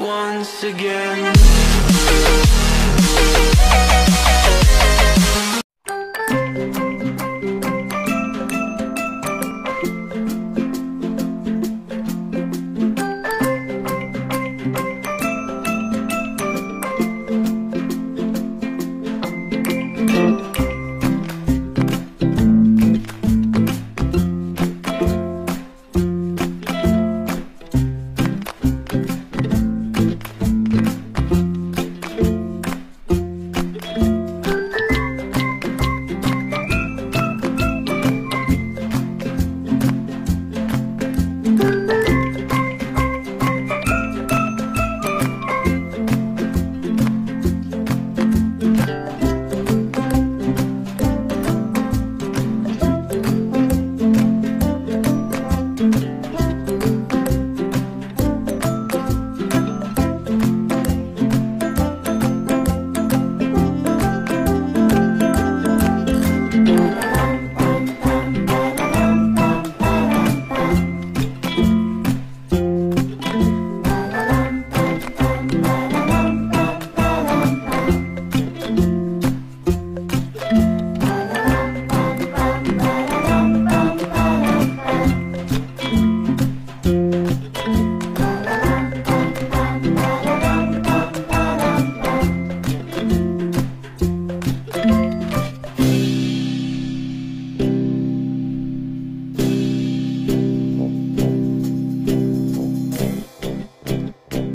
once again.